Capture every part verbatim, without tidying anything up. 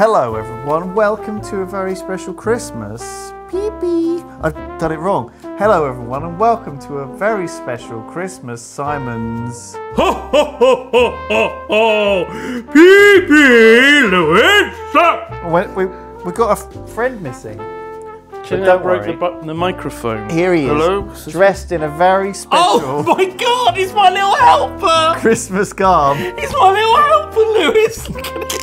Hello everyone, welcome to a very special Christmas. Pee pee! I've done it wrong. Hello everyone and welcome to a very special Christmas Simon's... Ho ho ho ho ho ho! Pee pee! Louisa! We, we, we got a friend missing. But don't break the button, the microphone. Here he is. Hello? Dressed in a very special... Oh my God, he's my little helper! Christmas garb. He's my little helper, Lewis.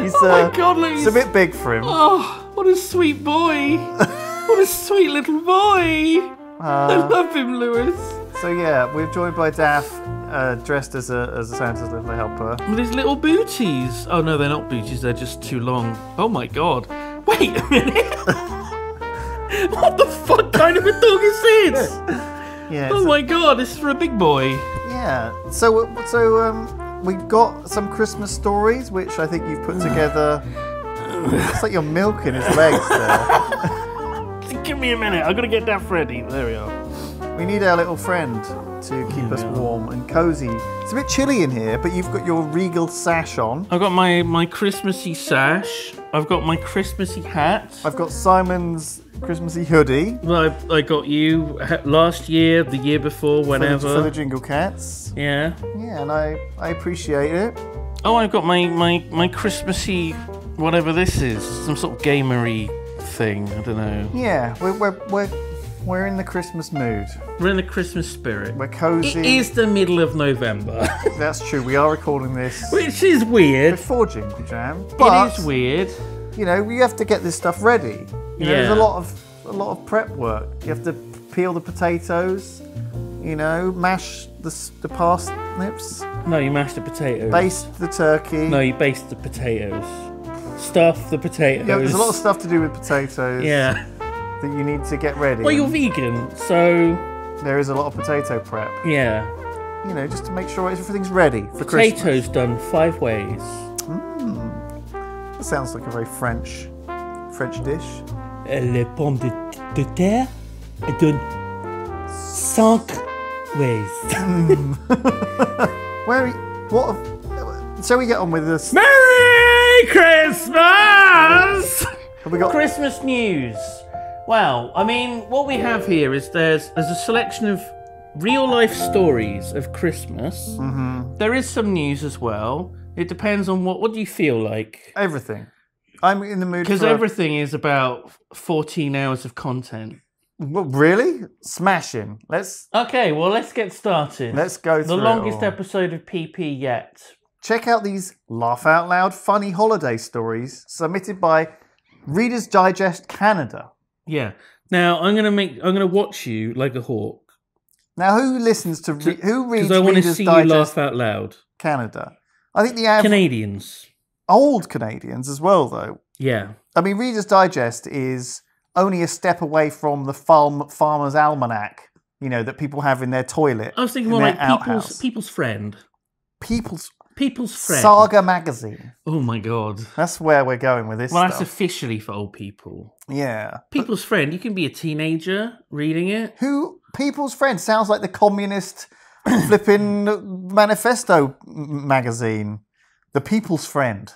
he's, oh uh, my God, Lewis. It's a bit big for him. Oh, what a sweet boy. What a sweet little boy. Uh, I love him, Lewis. So yeah, we're joined by Daff, uh, dressed as a, as a Santa's little helper. With his little booties. Oh no, they're not booties, they're just too long. Oh my God. Wait a minute! What the fuck kind of a dog is this? Yeah. Yeah, oh my a... God, this is for a big boy. Yeah. So, so um, we've got some Christmas stories, which I think you've put together. It's like you're milking his legs there. Give me a minute. I've got to get that Freddy. There we are. We need our little friend to keep yeah, us warm and cozy. It's a bit chilly in here, but you've got your regal sash on. I've got my, my Christmassy sash. I've got my Christmassy hat. I've got Simon's Christmassy hoodie. Well, I've, I got you last year, the year before, whenever. For the, for the Jingle Cats. Yeah. Yeah, and I, I appreciate it. Oh, I've got my, my, my Christmassy, whatever this is, some sort of gamery thing, I don't know. Yeah, we're, we're, we're, we're in the Christmas mood. We're in the Christmas spirit. We're cozy. It is the middle of November. That's true. We are recording this. Which is weird. Before Jingle Jam. But, it is weird. You know, we have to get this stuff ready. You know, yeah. There's a lot of a lot of prep work. You have to peel the potatoes. You know, mash the the parsnips. No, you mash the potatoes. Baste the turkey. No, you baste the potatoes. Stuff the potatoes. Yeah, there's a lot of stuff to do with potatoes. Yeah. That you need to get ready. Well, you're vegan, so... There is a lot of potato prep. Yeah. You know, just to make sure everything's ready for Christmas. Potatoes done five ways. Mm. That sounds like a very French, French dish. Uh, les pommes de, de terre are done cinq ways. Mm. Where are you, what have, shall we get on with this? Merry Christmas! Have we got Christmas news? Wow, I mean, what we have here is there's, there's a selection of real-life stories of Christmas. Mm-hmm. There is some news as well. It depends on what... What do you feel like? Everything. I'm in the mood for... Because everything is about fourteen hours of content. Well, really? Smashing. Let's... Okay, well, let's get started. Let's go through the longest episode of P P yet. Check out these laugh-out-loud funny holiday stories submitted by Reader's Digest Canada. Yeah. Now I'm gonna make. I'm gonna watch you like a hawk. Now, who listens to re who reads? Because I want to see Digest you laugh out loud. Canada. I think the average Canadians, old Canadians as well, though. Yeah. I mean, Reader's Digest is only a step away from the farm Farmer's Almanac, you know, that people have in their toilet. I was thinking more like People's, People's Friend. People's. People's Friend. Saga Magazine. Oh my God. That's where we're going with this. Well, stuff. That's officially for old people. Yeah. People's but, Friend. You can be a teenager reading it. Who? People's Friend sounds like the communist flipping manifesto magazine. The People's Friend.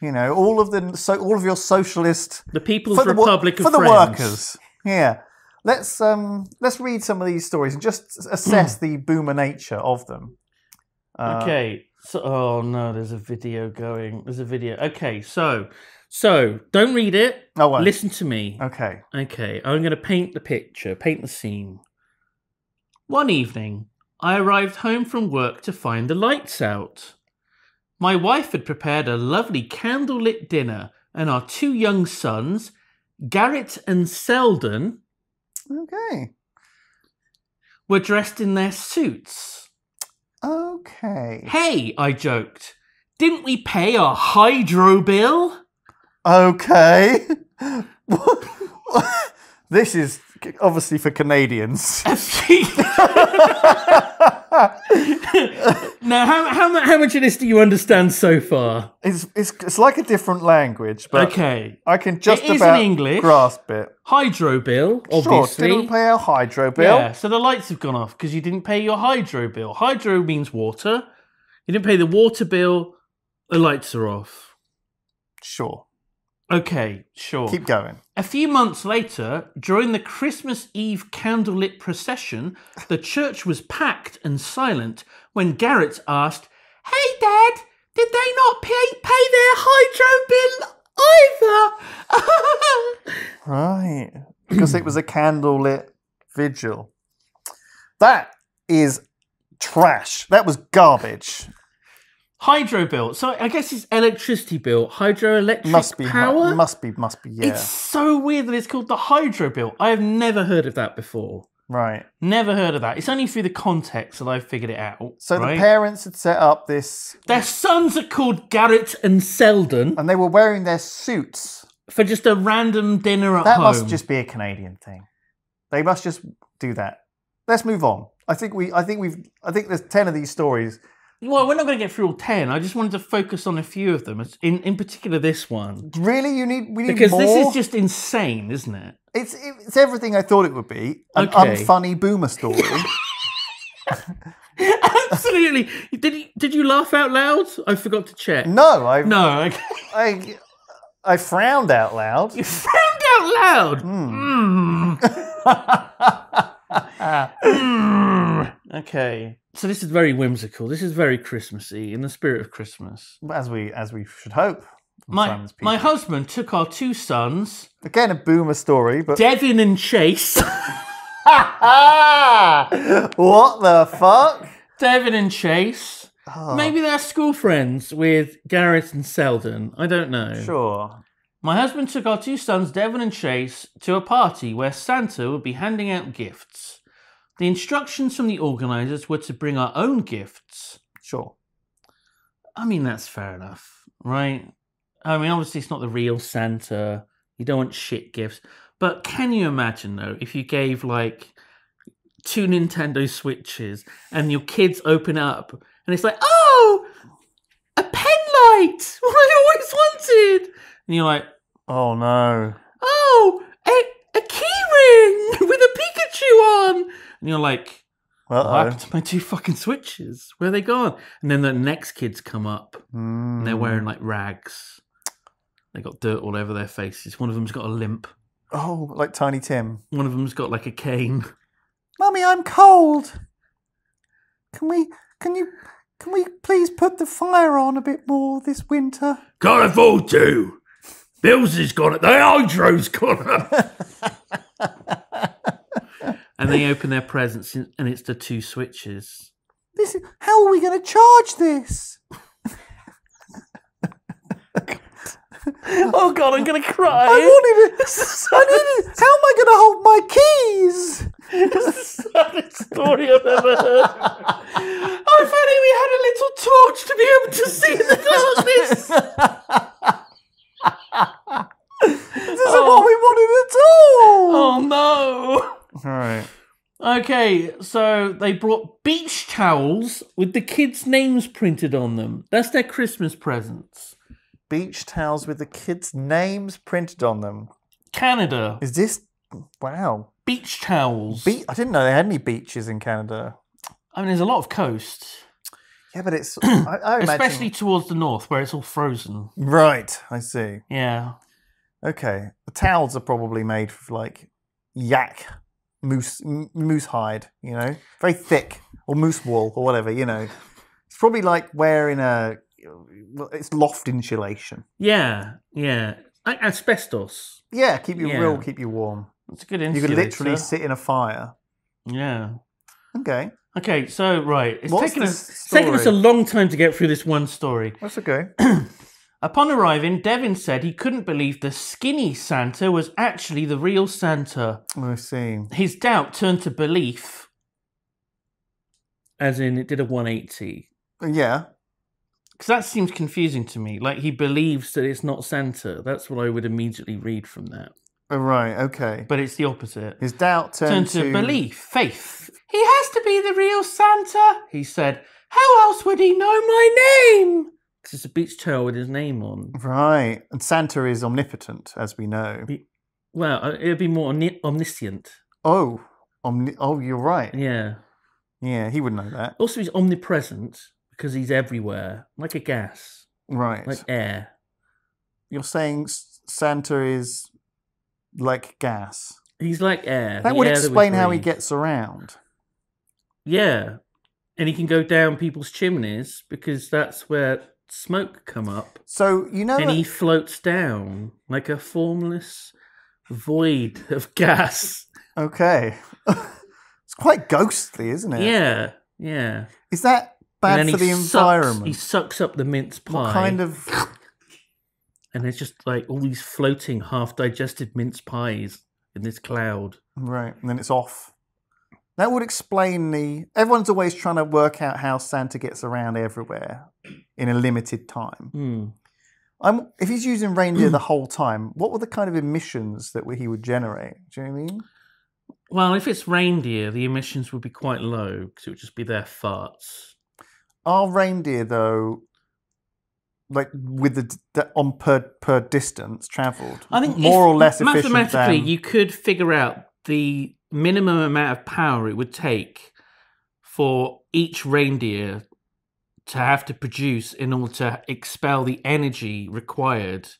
You know, all of the so all of your socialist. The People's for Republic the, of for Friends. For the workers. Yeah. Let's um let's read some of these stories and just assess the boomer nature of them. Uh, okay. So, oh no, there's a video going. There's a video. Okay, so, so don't read it. Oh, wait. Listen to me. Okay. Okay, I'm going to paint the picture, paint the scene. One evening, I arrived home from work to find the lights out. My wife had prepared a lovely candlelit dinner, and our two young sons, Garrett and Selden, okay, were dressed in their suits. Okay. Hey, I joked. Didn't we pay our hydro bill? Okay. This is obviously for Canadians. Now, how, how, how much of this do you understand so far? It's, it's, it's like a different language, but okay. I can just it about English. grasp it. Hydro bill, obviously. Sure, didn't pay our hydro bill. Yeah, so the lights have gone off because you didn't pay your hydro bill. Hydro means water. You didn't pay the water bill The lights are off. Sure. Okay, sure. Keep going. A few months later, during the Christmas Eve candlelit procession, the church was packed and silent when Garrett asked, "Hey, Dad, did they not pay, pay their hydro bill either?" Right. Because it was a candlelit vigil. That is trash. That was garbage. Hydro bill. So I guess it's electricity bill. Hydroelectric must be, power? Must be, must be, yeah. It's so weird that it's called the hydro bill. I have never heard of that before. Right. Never heard of that. It's only through the context that I've figured it out. So right? The parents had set up this... Their sons are called Garrett and Seldon. And they were wearing their suits. For just a random dinner at that home. That must just be a Canadian thing. They must just do that. Let's move on. I think we. I think we've. I think there's ten of these stories. Well, we're not going to get through all ten. I just wanted to focus on a few of them, in in particular this one. Really, you need we need because more? This is just insane, isn't it? It's it's everything I thought it would be. An okay. unfunny boomer story. Absolutely. Did you did you laugh out loud? I forgot to check. No, I no. Okay. I I frowned out loud. You frowned out loud. Mm. Mm. mm. Okay, so this is very whimsical. This is very Christmassy, in the spirit of Christmas, as we as we should hope. My my husband took our two sons. Again, a boomer story, but Devin and Chase. What the fuck? Devin and Chase. Oh. Maybe they're school friends with Garrett and Seldon. I don't know. Sure. My husband took our two sons, Devon and Chase, to a party where Santa would be handing out gifts. The instructions from the organisers were to bring our own gifts. Sure. I mean, that's fair enough, right? I mean, obviously it's not the real Santa. You don't want shit gifts. But can you imagine, though, if you gave, like, two Nintendo Switches and your kids open up and it's like, oh, a pen light! What I always wanted! And you're like, oh no. Oh, a, a key ring with a Pikachu on. And you're like, what happened to my two fucking Switches? Where are they gone? And then the next kids come up mm. and they're wearing like rags. They got dirt all over their faces. One of them's got a limp. Oh, like Tiny Tim. One of them's got like a cane. Mummy, I'm cold. Can we, can you, can we please put the fire on a bit more this winter? Can't afford to. Bills has gone up. The hydro's gone up. And they open their presents and it's the two Switches. This is, how are we going to charge this? Oh, God, I'm going to cry. I want it. I need it. How am I going to hold my keys? It's the saddest story I've ever heard. Oh, if only we had a little torch to be able to see in the darkness. This isn't oh. what we wanted at all! Oh no! Alright. Okay, so they brought beach towels with the kids' names printed on them. That's their Christmas presents. Beach towels with the kids' names printed on them. Canada. Is this... Wow. Beach towels. Be I didn't know they had any beaches in Canada. I mean, there's a lot of coast. Yeah, but it's... I, I imagine... Especially towards the north, where it's all frozen. Right, I see. Yeah. Okay, the towels are probably made of like yak, moose, moose hide, you know, very thick, or moose wool, or whatever, you know. It's probably like wearing a, it's loft insulation. Yeah, yeah, like asbestos. Yeah, keep you yeah. real, keep you warm. That's a good insulator. You could literally sit in a fire. Yeah. Okay. Okay, so right, it's taken us, it's taken us a long time to get through this one story. That's okay. Upon arriving, Devin said he couldn't believe the skinny Santa was actually the real Santa. I see. His doubt turned to belief. As in, it did a one eighty. Yeah. Because that seems confusing to me. Like, he believes that it's not Santa. That's what I would immediately read from that. Oh, right, okay. But it's the opposite. His doubt turned, turned to... to belief, faith. He has to be the real Santa, he said. How else would he know my name? Because it's a beach towel with his name on. Right. And Santa is omnipotent, as we know. He, well, it would be more omni omniscient. Oh. Omni oh, you're right. Yeah. Yeah, he would know that. Also, he's omnipresent because he's everywhere, like a gas. Right. Like air. You're saying Santa is like gas. He's like air. That would explain how he gets around. Yeah. And he can go down people's chimneys because that's where smoke come up. So, you know... And he floats down like a formless void of gas. Okay. It's quite ghostly, isn't it? Yeah, yeah. Is that bad for the environment? He sucks up the mince pie. What kind of... And there's just like all these floating half-digested mince pies in this cloud. Right, and then it's off. That would explain the... Everyone's always trying to work out how Santa gets around everywhere in a limited time. Mm. I'm, if he's using reindeer the whole time, what were the kind of emissions that he would generate? Do you know what I mean? Well, if it's reindeer, the emissions would be quite low because it would just be their farts. Are reindeer, though... Like with the, the on per per distance travelled, I think more or less efficient. Mathematically, than... you could figure out the minimum amount of power it would take for each reindeer to have to produce in order to expel the energy required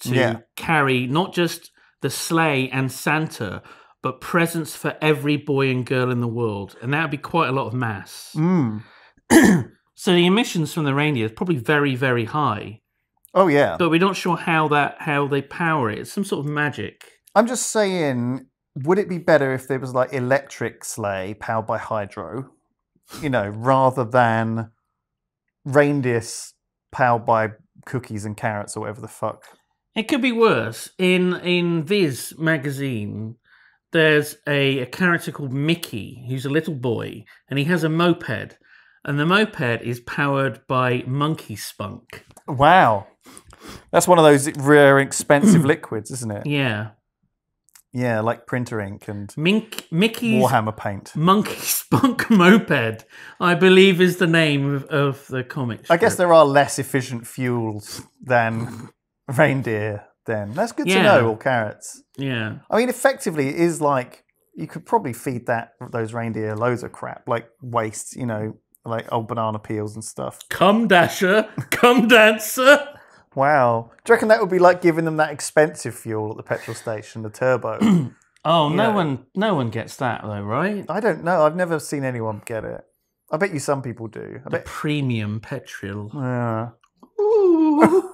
to yeah. carry not just the sleigh and Santa, but presents for every boy and girl in the world, and that would be quite a lot of mass. Mm. So the emissions from the reindeer is probably very, very high. Oh, yeah. But we're not sure how that how they power it. It's some sort of magic. I'm just saying, would it be better if there was like electric sleigh powered by hydro, you know, rather than reindeer powered by cookies and carrots or whatever the fuck? It could be worse. In, in Viz magazine, there's a, a character called Mickey, who's a little boy, and he has a moped. And the moped is powered by monkey spunk. Wow. That's one of those rare, expensive liquids, isn't it? Yeah. Yeah, like printer ink and Mink Mickey's Warhammer paint. Monkey Spunk Moped, I believe, is the name of, of the comic strip. I guess there are less efficient fuels than reindeer then. That's good yeah. to know, or carrots. Yeah. I mean, effectively, it is like, you could probably feed that those reindeer loads of crap, like waste, you know, like old banana peels and stuff. Come, Dasher. Come, Dancer. Wow. Do you reckon that would be like giving them that expensive fuel at the petrol station, the turbo? oh, you no know. one no one gets that, though, right? I don't know. I've never seen anyone get it. I bet you some people do. I the bet... premium petrol. Yeah. Ooh.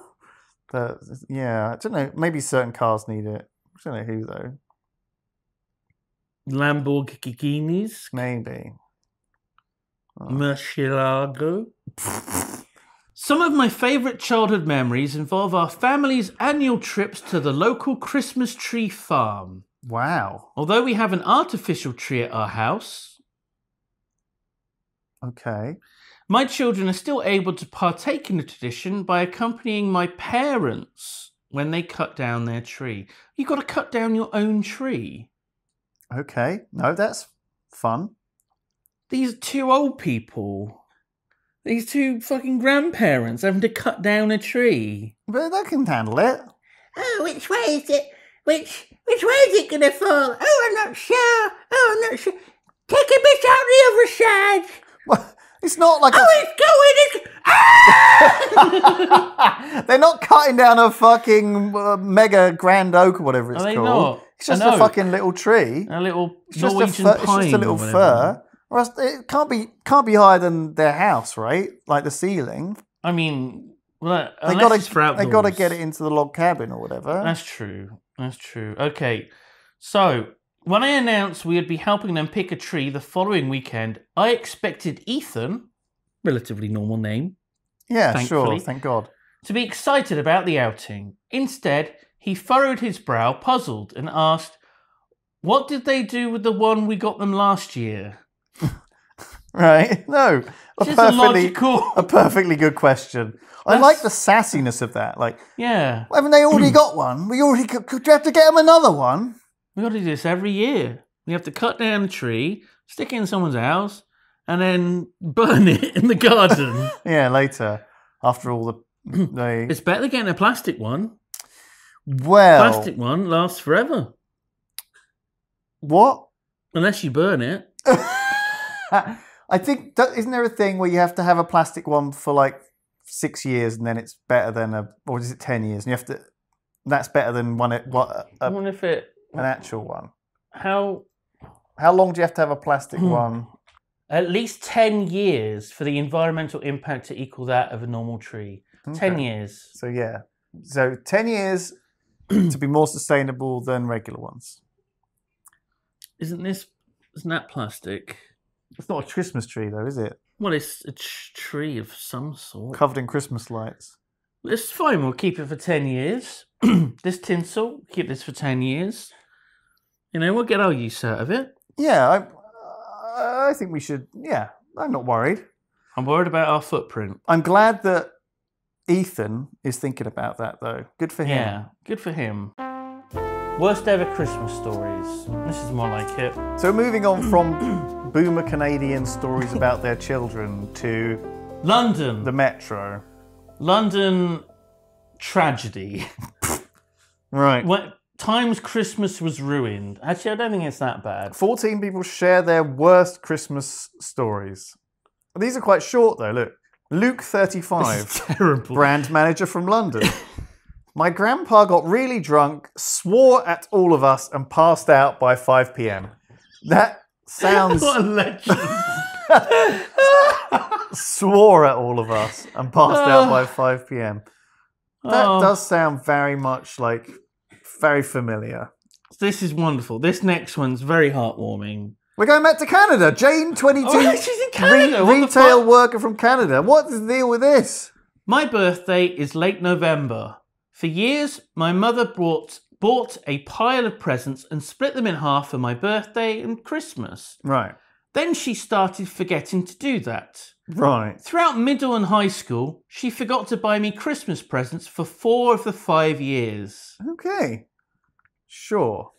but, yeah, I don't know. Maybe certain cars need it. I don't know who, though. Lamborghinis? Maybe. Murcielago. Some of my favourite childhood memories involve our family's annual trips to the local Christmas tree farm. Wow. Although we have an artificial tree at our house. Okay. My children are still able to partake in the tradition by accompanying my parents when they cut down their tree. You've got to cut down your own tree. Okay. No, that's fun. These two old people, these two fucking grandparents having to cut down a tree. But they can handle it. Oh, which way is it? Which which way is it going to fall? Oh, I'm not sure. Oh, I'm not sure. Take a bit out the other side. Well, it's not like... Oh, a... it's going... It's... Ah! They're not cutting down a fucking uh, mega grand oak or whatever it's Are they called. Not? It's just a fucking little tree. A little Norwegian pine. It's just a little fir. Or else it can't be can't be higher than their house, right? Like the ceiling. I mean, well, they gotta they gotta get it into the log cabin or whatever. That's true. That's true. Okay, so when I announced we would be helping them pick a tree the following weekend, I expected Ethan, relatively normal name. Yeah, sure. Thank God. To be excited about the outing. Instead, he furrowed his brow, puzzled, and asked, "What did they do with the one we got them last year?" Right? No. A perfectly, a perfectly good question. That's... I like the sassiness of that. Like, yeah. Well, haven't they already got one? We already could, could you have to get them another one? We got to do this every year. We have to cut down a tree, stick it in someone's house, and then burn it in the garden. yeah, later. After all the... They... It's better than getting a plastic one. Well... Plastic one lasts forever. What? Unless you burn it. I think, isn't there a thing where you have to have a plastic one for like six years and then it's better than a, or is it ten years? And you have to, that's better than one, what, a, I wonder if it, an actual one. How, how long do you have to have a plastic one? At least ten years for the environmental impact to equal that of a normal tree. Okay. ten years. So yeah. So ten years to be more sustainable than regular ones. Isn't this, isn't that plastic? It's not a Christmas tree though, is it? Well, it's a tree of some sort. Covered in Christmas lights. It's fine, we'll keep it for ten years. This tinsel, keep this for ten years. You know, we'll get our use out of it. Yeah, I... I think we should, yeah, I'm not worried. I'm worried about our footprint. I'm glad that Ethan is thinking about that, though. Good for him. Yeah, good for him. Worst ever Christmas stories. This is more like it. So moving on from boomer Canadian stories about their children to... London. The Metro. London tragedy. Right. What? Times Christmas was ruined. Actually, I don't think it's that bad. fourteen people share their worst Christmas stories. These are quite short, though. Look. Luke, thirty-five. Terrible. Brand manager from London. My grandpa got really drunk, swore at all of us, and passed out by five p m That sounds... What a legend. Swore at all of us and passed out by five p m That oh. does sound very much like... Very familiar. This is wonderful. This next one's very heartwarming. We're going back to Canada. Jane, twenty-two. Oh, she's in Canada. Re retail worker from Canada. What's the deal with this? My birthday is late November. For years, my mother brought, bought a pile of presents and split them in half for my birthday and Christmas. Right. Then she started forgetting to do that. Right. Throughout middle and high school, she forgot to buy me Christmas presents for four of the five years. Okay. Sure.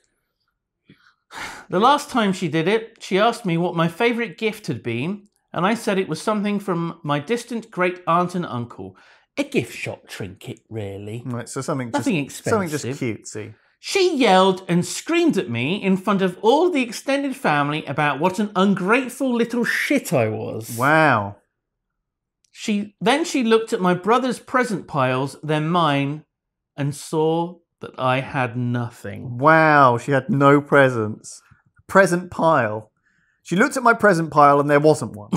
The last time she did it, she asked me what my favourite gift had been, and I said it was something from my distant great aunt and uncle. A gift shop trinket, really. Right, so something just, nothing expensive. Something just cutesy. She yelled and screamed at me in front of all the extended family about what an ungrateful little shit I was. Wow. She then she looked at my brother's present piles, then mine, and saw that I had nothing. Wow, she had no presents. Present pile. She looked at my present pile and there wasn't one.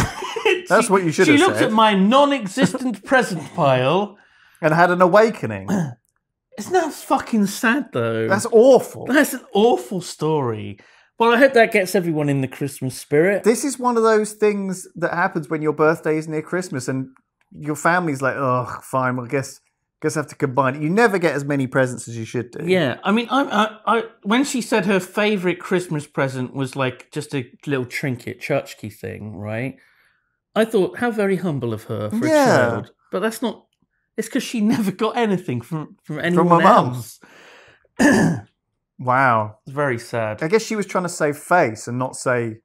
That's she, what you should have said. She looked at my non-existent present pile. And had an awakening. Isn't that fucking sad, though? That's awful. That's an awful story. Well, I hope that gets everyone in the Christmas spirit. This is one of those things that happens when your birthday is near Christmas and your family's like, oh, fine, well, I guess... Guess I have to combine it. You never get as many presents as you should do. Yeah, I mean, I, I, I when she said her favourite Christmas present was like just a little trinket, tchotchke thing, right? I thought, how very humble of her for yeah. a child. But that's not. It's because she never got anything from from anyone from my else. Mum. Wow, it's very sad. I guess she was trying to save face and not say,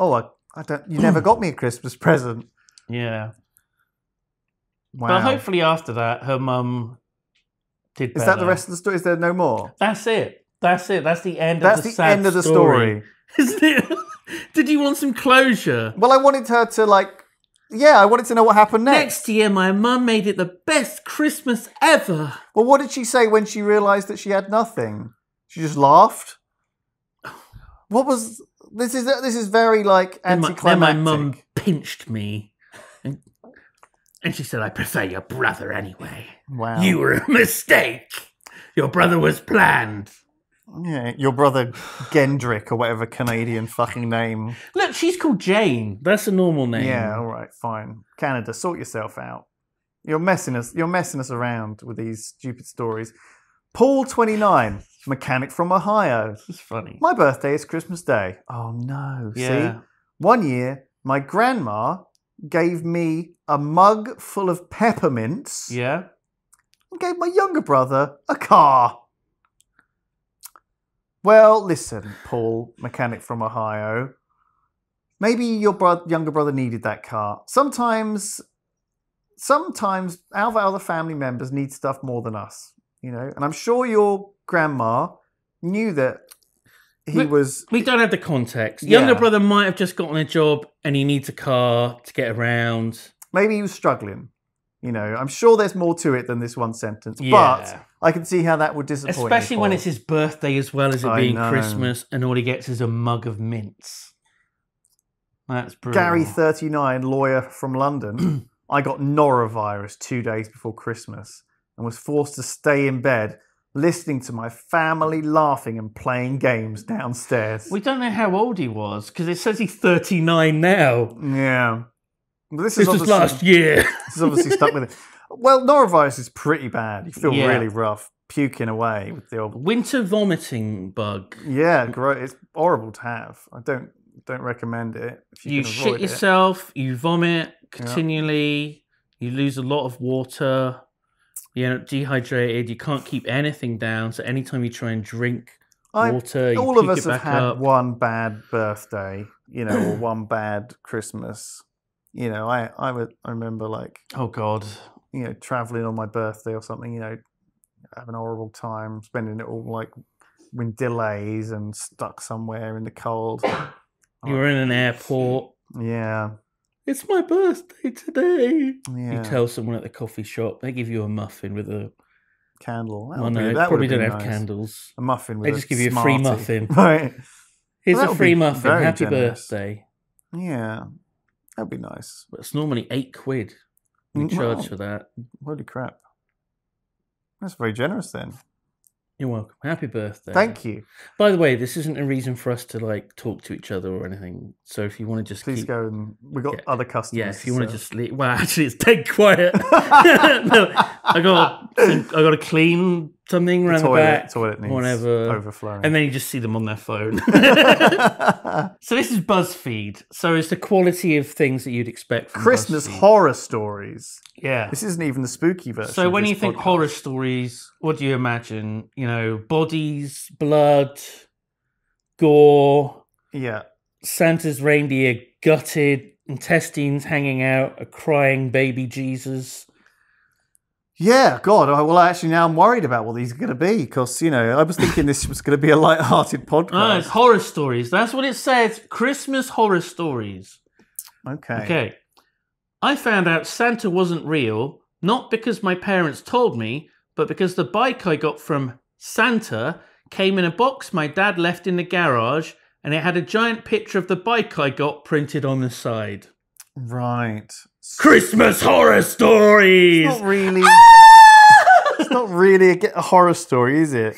"Oh, I, I don't. You never got me a Christmas present." Yeah. Wow. But hopefully after that, her mum did better. Is that the rest of the story? Is there no more? That's it. That's it. That's the end That's of the, the sad end of the story. story. Isn't it? Did you want some closure? Well, I wanted her to, like, yeah, I wanted to know what happened next. Next year, my mum made it the best Christmas ever. Well, what did she say when she realised that she had nothing? She just laughed? What was... This is, this is very, like, anticlimactic. Then my mum pinched me. And And she said, I prefer your brother anyway. Wow. You were a mistake. Your brother was planned. Yeah, your brother Gendrick or whatever Canadian fucking name. Look, she's called Jane. That's a normal name. Yeah, all right, fine. Canada, sort yourself out. You're messing us, you're messing us around with these stupid stories. Paul, twenty-nine, mechanic from Ohio. This is funny. My birthday is Christmas Day. Oh, no. Yeah. See? One year, my grandma... gave me a mug full of peppermints. Yeah. And gave my younger brother a car. Well, listen, Paul, mechanic from Ohio. Maybe your bro- younger brother needed that car. Sometimes, sometimes our other family members need stuff more than us, you know. And I'm sure your grandma knew that He we, was. We don't have the context. Yeah. Younger brother might have just gotten a job and he needs a car to get around. Maybe he was struggling. You know, I'm sure there's more to it than this one sentence, yeah. but I can see how that would disappoint. Especially when it's his birthday as well as it I being know. Christmas, and all he gets is a mug of mints. That's brilliant. Gary thirty-nine, lawyer from London. I got norovirus two days before Christmas and was forced to stay in bed, listening to my family laughing and playing games downstairs. We don't know how old he was, because it says he's thirty-nine now. Yeah. This is just last year. This is obviously stuck with it. Well, norovirus is pretty bad. You feel yeah. really rough, puking away with the old winter vomiting bug. Yeah, it's horrible to have. I don't don't recommend it. If you you can avoid shit yourself. It. You vomit continually. Yeah. You lose a lot of water. You're dehydrated. You can't keep anything down. So anytime you try and drink water, I, you all of us have had up. one bad birthday, you know, or one bad Christmas. You know, I I would I remember like oh god, you know, traveling on my birthday or something. You know, having a horrible time, spending it all like with delays and stuck somewhere in the cold. You were in an airport. Yeah, it's my birthday today. Yeah. You tell someone at the coffee shop, they give you a muffin with a candle. That oh no, be, that probably don't nice. have candles. A muffin. With they just a give you a free muffin. Right. Here's well, a free muffin. Happy generous. birthday. Yeah. That'd be nice. But it's normally eight quid you charge wow. for that. Holy crap. That's very generous then. You're welcome. Happy birthday. Thank you. By the way, this isn't a reason for us to like talk to each other or anything. So if you want to just Please keep... go and... We've got yeah. other customers. Yeah, if you so. want to just leave... Well, actually, it's dead quiet. no, I got I got to clean something around the, toilet, the back. The toilet needs whatever. overflowing. And then you just see them on their phone. So this is BuzzFeed. So it's the quality of things that you'd expect from Christmas BuzzFeed. Horror stories. Yeah. This isn't even the spooky version. So when you podcast. think horror stories, what do you imagine? You know, bodies, blood, gore. Yeah. Santa's reindeer gutted, intestines hanging out, a crying baby Jesus. Yeah, God. Well, actually, now I'm worried about what these are going to be, because, you know, I was thinking this was going to be a light-hearted podcast. No, it's horror stories. That's what it says. Christmas horror stories. Okay. Okay. I found out Santa wasn't real, not because my parents told me, but because the bike I got from Santa came in a box my dad left in the garage, and it had a giant picture of the bike I got printed on the side. Right. Christmas horror stories. It's not really. It's not really a, a horror story, is it?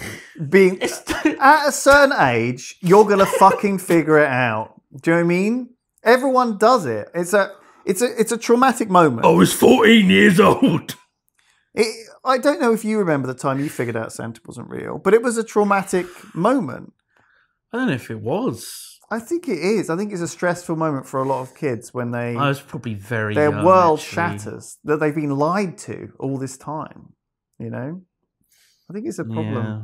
Being at a certain age, you're gonna fucking figure it out. Do you know what I mean? Everyone does it. It's a, it's a, it's a traumatic moment. I was fourteen years old. It, I don't know if you remember the time you figured out Santa wasn't real, but it was a traumatic moment. I don't know if it was. I think it is. I think it's a stressful moment for a lot of kids when they... I was probably very Their young, world actually. shatters, that they've been lied to all this time, you know? I think it's a problem. Yeah.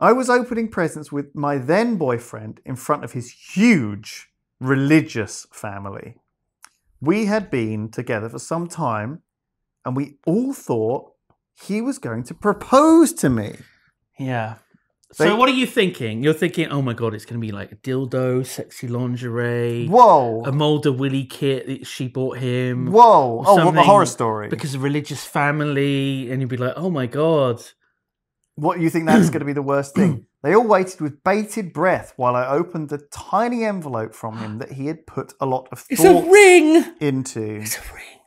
I was opening presents with my then-boyfriend in front of his huge religious family. We had been together for some time, and we all thought he was going to propose to me. Yeah. So they, what are you thinking? You're thinking, oh my god, it's going to be like a dildo, sexy lingerie, whoa, a Mulder Willy kit that she bought him, whoa, oh, what a horror story! Because of religious family, and you'd be like, oh my god, what you think that's going to be the worst thing? They all waited with bated breath while I opened the tiny envelope from him that he had put a lot of thought into. It's a ring. Into it's a ring.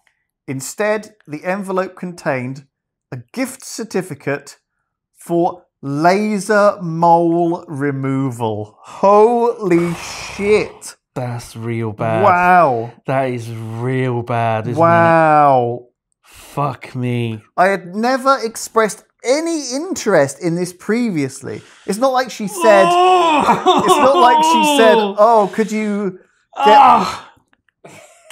Instead, the envelope contained a gift certificate for laser mole removal. Holy shit. That's real bad. Wow. That is real bad, isn't wow. it? Wow. Fuck me. I had never expressed any interest in this previously. It's not like she said... Oh! It's not like she said, oh, could you... Get oh.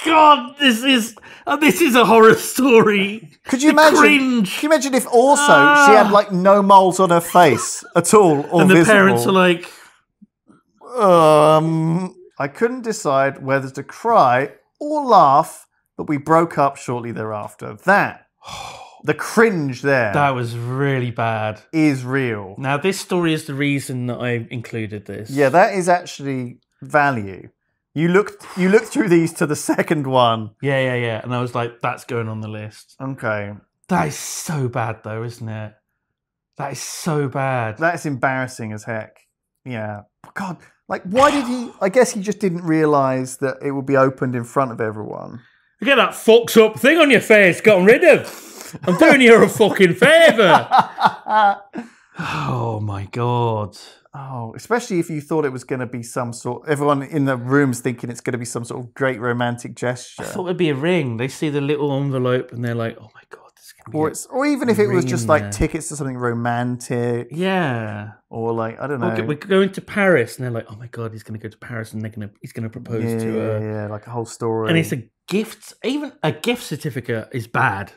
God, this is uh, this is a horror story. Could you imagine? Cringe. Can you imagine if also ah. she had like no moles on her face at all, or and the visible. Parents are like, um, I couldn't decide whether to cry or laugh, but we broke up shortly thereafter. That the cringe there. That was really bad. Is real. Now this story is the reason that I included this. Yeah, that is actually value. You looked you looked through these to the second one. Yeah, yeah, yeah. And I was like, that's going on the list. Okay. That is so bad though, isn't it? That is so bad. That's embarrassing as heck. Yeah. God, like why did he... I guess he just didn't realise that it would be opened in front of everyone. Look at that fucked up thing on your face, gotten rid of. I'm doing you a fucking favour. Oh my God. Oh, especially if you thought it was going to be some sort... Everyone in the room's thinking it's going to be some sort of great romantic gesture. I thought it'd be a ring. They see the little envelope and they're like, oh my God, this is going to be or, it's, or even if it was just like there. Tickets to something romantic. Yeah. Or like, I don't know. Okay, we're going to Paris and they're like, oh my God, he's going to go to Paris and they're gonna, he's going to propose yeah, to her. Yeah, yeah, like a whole story. And it's a gift. Even a gift certificate is bad.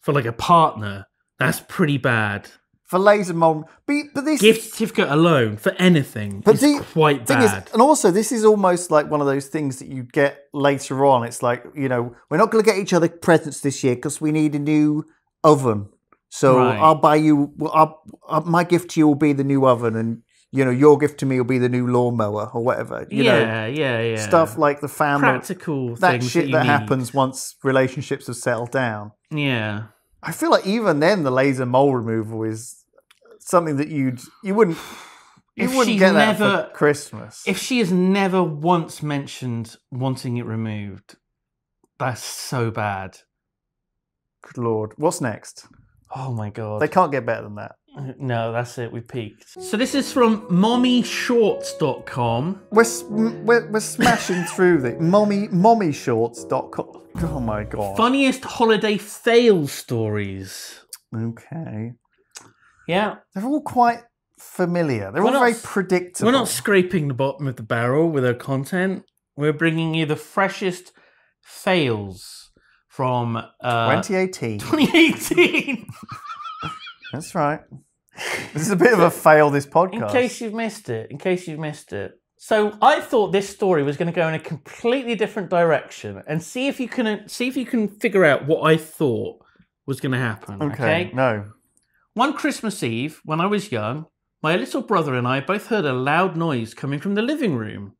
For like a partner, that's pretty bad. For laser mold, but this gift certificate alone for anything but is the, quite bad. Is, and also, this is almost like one of those things that you get later on. It's like, you know, we're not going to get each other presents this year because we need a new oven. So right. I'll buy you. I'll, I'll, my gift to you will be the new oven, and you know, your gift to me will be the new lawnmower or whatever. You yeah, know, yeah, yeah. Stuff like the family practical that things shit that, that happens once relationships have settled down. Yeah, I feel like even then, the laser mold removal is. Something that you'd you wouldn't you if wouldn't get never, that for Christmas. If she has never once mentioned wanting it removed, that's so bad. Good Lord, what's next? Oh my God, they can't get better than that. No, that's it. We peaked. So this is from mommy shorts dot com. We're sm we're, we're smashing through the mommy mommy shorts dot com. Oh my God. Funniest holiday fail stories. Okay. Yeah. They're all quite familiar. They're we're all not, very predictable. We're not scraping the bottom of the barrel with our content. We're bringing you the freshest fails from... Uh, twenty eighteen. twenty eighteen! That's right. This is a bit of a fail, this podcast. In case you've missed it. In case you've missed it. So I thought this story was going to go in a completely different direction and see if you can, see if you can figure out what I thought was going to happen. Okay, okay? No. One Christmas Eve, when I was young, my little brother and I both heard a loud noise coming from the living room.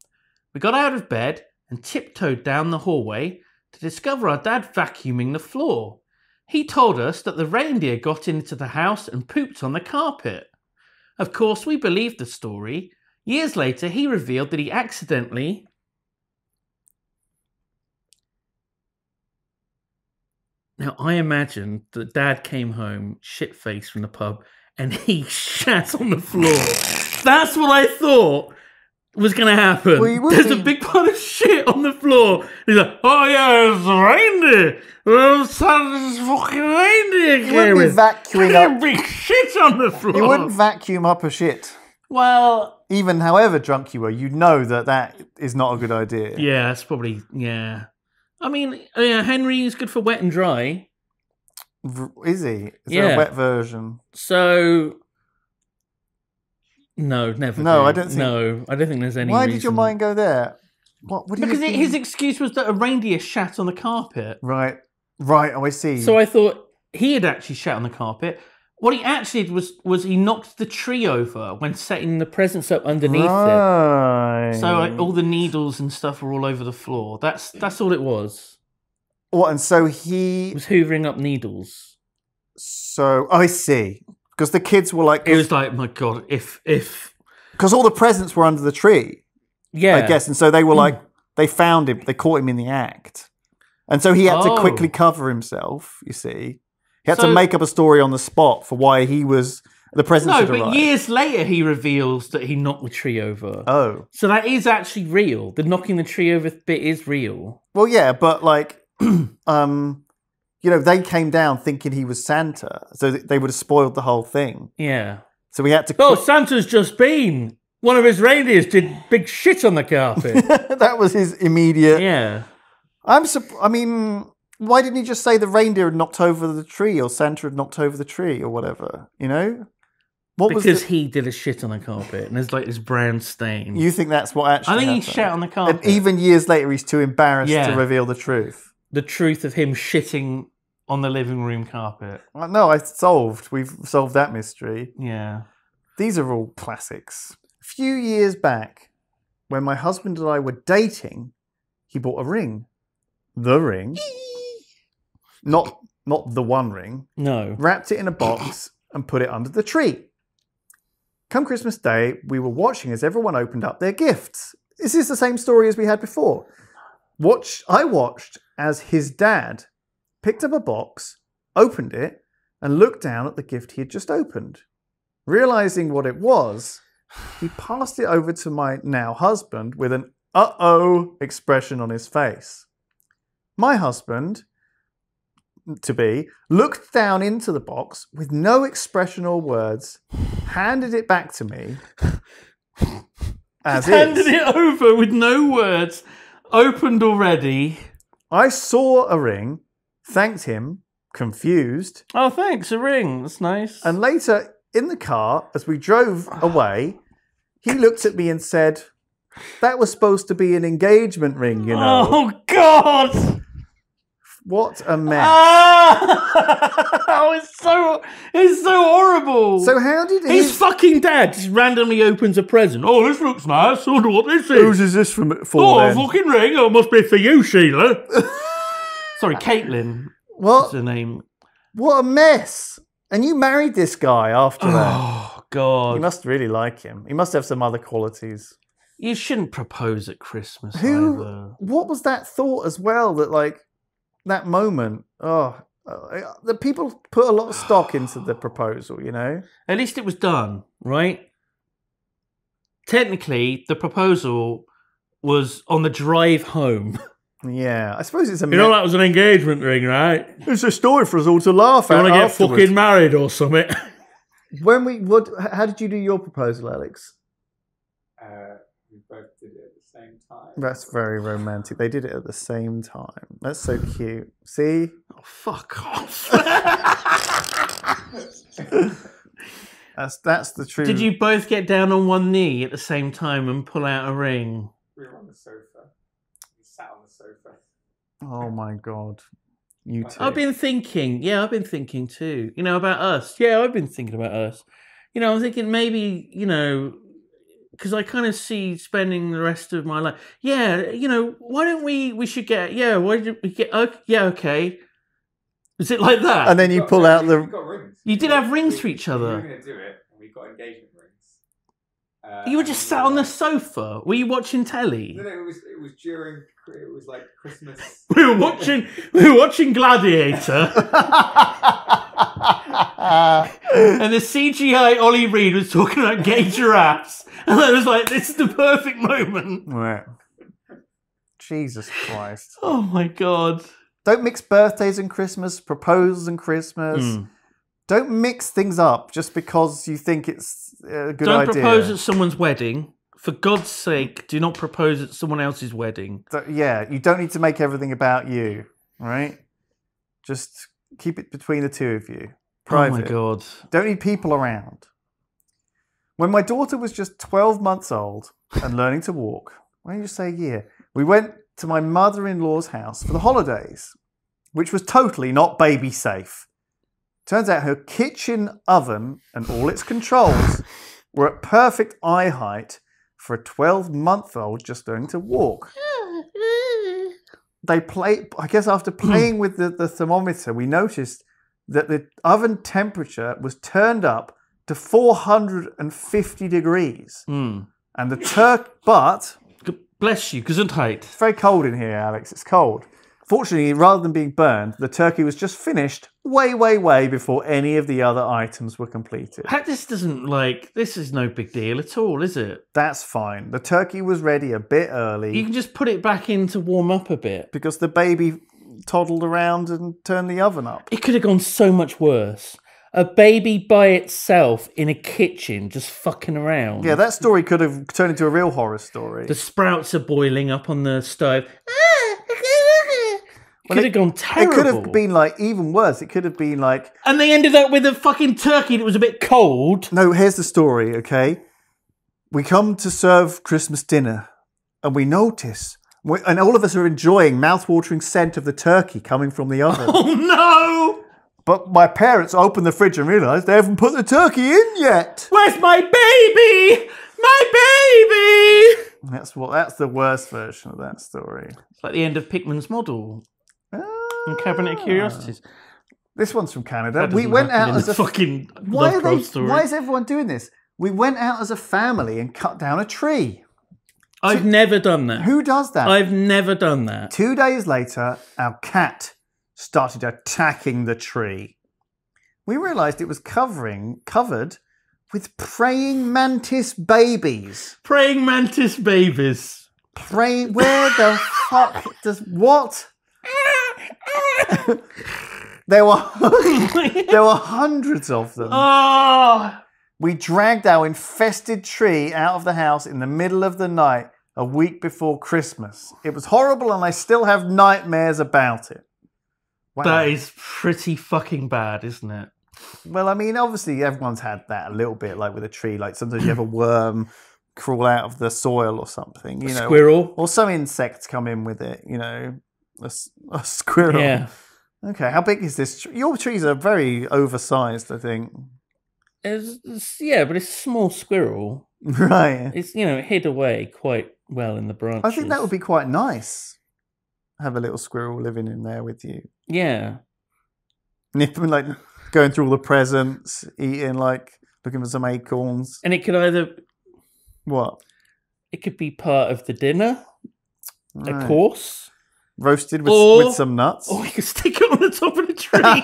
We got out of bed and tiptoed down the hallway to discover our dad vacuuming the floor. He told us that the reindeer got into the house and pooped on the carpet. Of course, we believed the story. Years later, he revealed that he accidentally... Now, I imagined that Dad came home shit-faced from the pub and he shat on the floor. That's what I thought was going to happen. Well, There's be... a big pile of shit on the floor. He's like, oh, yeah, it's reindeer. Oh, it's fucking reindeer. You wouldn't be vacuuming up. Big shit on the floor. You wouldn't vacuum up a shit. Well... Even however drunk you were, you'd know that that is not a good idea. Yeah, that's probably... Yeah. I mean, yeah, Henry is good for wet and dry. Is he? Is yeah. there a wet version? So, no, never. No, do. I don't think. No, I don't think there's any. Why reason. Did your mind go there? What? what because it, his excuse was that a reindeer shat on the carpet. Right, right. Oh, I see. So I thought he had actually shat on the carpet. What he actually did was was he knocked the tree over when setting the presents up underneath right. it. So like, all the needles and stuff were all over the floor. That's that's all it was. What? And so he, he was hoovering up needles. So oh, I see, because the kids were like, it was like, my God, if if because all the presents were under the tree. Yeah, I guess, and so they were like, mm. they found him, they caught him in the act, and so he had oh. to quickly cover himself. You see. He had so, to make up a story on the spot for why he was the president. No, but arrived. Years later, he reveals that he knocked the tree over. Oh, so that is actually real. The knocking the tree over bit is real. Well, yeah, but like, um, you know, they came down thinking he was Santa, so they would have spoiled the whole thing. Yeah. So we had to. Oh, Santa's just been. One of his reindeers did big shit on the carpet. That was his immediate. Yeah. I'm. I mean. Why didn't he just say the reindeer had knocked over the tree or Santa had knocked over the tree or whatever, you know? What because was the... he did a shit on the carpet and there's like this brown stain. You think that's what actually I think happened? He shat on the carpet. And even years later, he's too embarrassed yeah. to reveal the truth. The truth of him shitting on the living room carpet. No, I solved. We've solved that mystery. Yeah. These are all classics. A few years back, when my husband and I were dating, he bought a ring. The ring. Not not the one ring. No. Wrapped it in a box and put it under the tree. Come Christmas Day, we were watching as everyone opened up their gifts. Is this the same story as we had before? Watch, I watched as his dad picked up a box, opened it, and looked down at the gift he had just opened. Realising what it was, he passed it over to my now husband with an uh-oh expression on his face. My husband, to be, looked down into the box with no expression or words, handed it back to me as handed is. Handed it over with no words, opened already. I saw a ring, thanked him, confused. Oh, thanks, a ring. That's nice. And later, in the car, as we drove away, he looked at me and said, that was supposed to be an engagement ring, you know. Oh, God! What a mess. Ah! Oh, it's so, it's so horrible. So how did his... his fucking dad just randomly opens a present. Oh, this looks nice. I wonder what this is. Whose is this from, for Oh, then? A fucking ring. Oh, it must be for you, Sheila. Sorry, Caitlin. What? What's her name? What a mess. And you married this guy after oh, that. Oh, God. You must really like him. He must have some other qualities. You shouldn't propose at Christmas Who? either. What was that thought as well, that, like, that moment? Oh, the people put a lot of stock into the proposal, you know? At least it was done, right? Technically, the proposal was on the drive home. Yeah, I suppose it's a... You know, that was an engagement ring, right? It's a story for us all to laugh you at. You want to get fucking married or something. When we... What? How did you do your proposal, Alex? Uh, we both did it at the same time. That's very romantic. They did it at the same time. That's so cute. See? Oh, fuck off. that's, that's the truth. Did you both get down on one knee at the same time and pull out a ring? We were on the sofa. on the sofa. Oh my God. You too. I've been thinking, yeah, I've been thinking too, you know, about us. Yeah, I've been thinking about us. You know, I'm thinking maybe, you know, because I kind of see spending the rest of my life. Yeah, you know, why don't we, we should get, yeah, why did we get, uh, yeah, okay. Is it like that? And then you pull out the... You did have rings for each other. We were going to do it, and we got engagement rings. Uh, you were just sat on the sofa. Were you watching telly? No, no, it was, it was during... It was like Christmas. We were watching. We were watching Gladiator, and the C G I Ollie Reed was talking about gay giraffes, and I was like, "This is the perfect moment." Right. Jesus Christ! Oh my God! Don't mix birthdays and Christmas, proposals and Christmas. Mm. Don't mix things up just because you think it's a good Don't idea. Don't propose at someone's wedding. For God's sake, do not propose at someone else's wedding. So, yeah, you don't need to make everything about you, right? Just keep it between the two of you. Private. Oh, my God. Don't need people around. When my daughter was just twelve months old and learning to walk, why don't you say a year? We went to my mother-in-law's house for the holidays, which was totally not baby safe. Turns out her kitchen oven and all its controls were at perfect eye height for a twelve-month-old just learning to walk. They play. I guess after playing with the, the thermometer, we noticed that the oven temperature was turned up to four hundred fifty degrees. Mm. And the Turk, but... Bless you, Gesundheit. It's very cold in here, Alex. It's cold. Fortunately, rather than being burned, the turkey was just finished way, way, way before any of the other items were completed. This doesn't, like, this is no big deal at all, is it? That's fine. The turkey was ready a bit early. You can just put it back in to warm up a bit. Because the baby toddled around and turned the oven up. It could have gone so much worse. A baby by itself in a kitchen just fucking around. Yeah, that story could have turned into a real horror story. The sprouts are boiling up on the stove. Well, could it, have gone terrible. It could have been like even worse. It could have been like... And they ended up with a fucking turkey that was a bit cold. No, here's the story, okay? We come to serve Christmas dinner and we notice, and all of us are enjoying mouth-watering scent of the turkey coming from the oven. Oh, no! But my parents open the fridge and realise they haven't put the turkey in yet. Where's my baby? My baby! That's what. That's the worst version of that story. It's like the end of Pickman's Model ah. and Cabinet of Curiosities. This one's from Canada. We went out as a fucking. Why are they? Story. Why is everyone doing this? We went out as a family and cut down a tree. I've so, never done that. Who does that? I've never done that. Two days later, our cat started attacking the tree. We realised it was covering covered with praying mantis babies. Praying mantis babies. Pray. Where the fuck does what? There were there were hundreds of them. Oh. We dragged our infested tree out of the house in the middle of the night a week before Christmas. It was horrible and I still have nightmares about it. Wow. That is pretty fucking bad, isn't it? Well, I mean, obviously everyone's had that a little bit, like with a tree. Like sometimes you have a worm crawl out of the soil or something. You know, a squirrel. Or some insects come in with it, you know. A, a squirrel. Yeah. Okay, how big is this tree? Your trees are very oversized, I think. It's, it's, yeah, but it's a small squirrel. Right. It's, you know, it hid away quite well in the branches. I think that would be quite nice. Have a little squirrel living in there with you. Yeah. Nipping, like, going through all the presents, eating, like, looking for some acorns. And it could either... What? It could be part of the dinner, right. Of course. Roasted with, or, with some nuts. Or you could stick it on the top of the tree. Put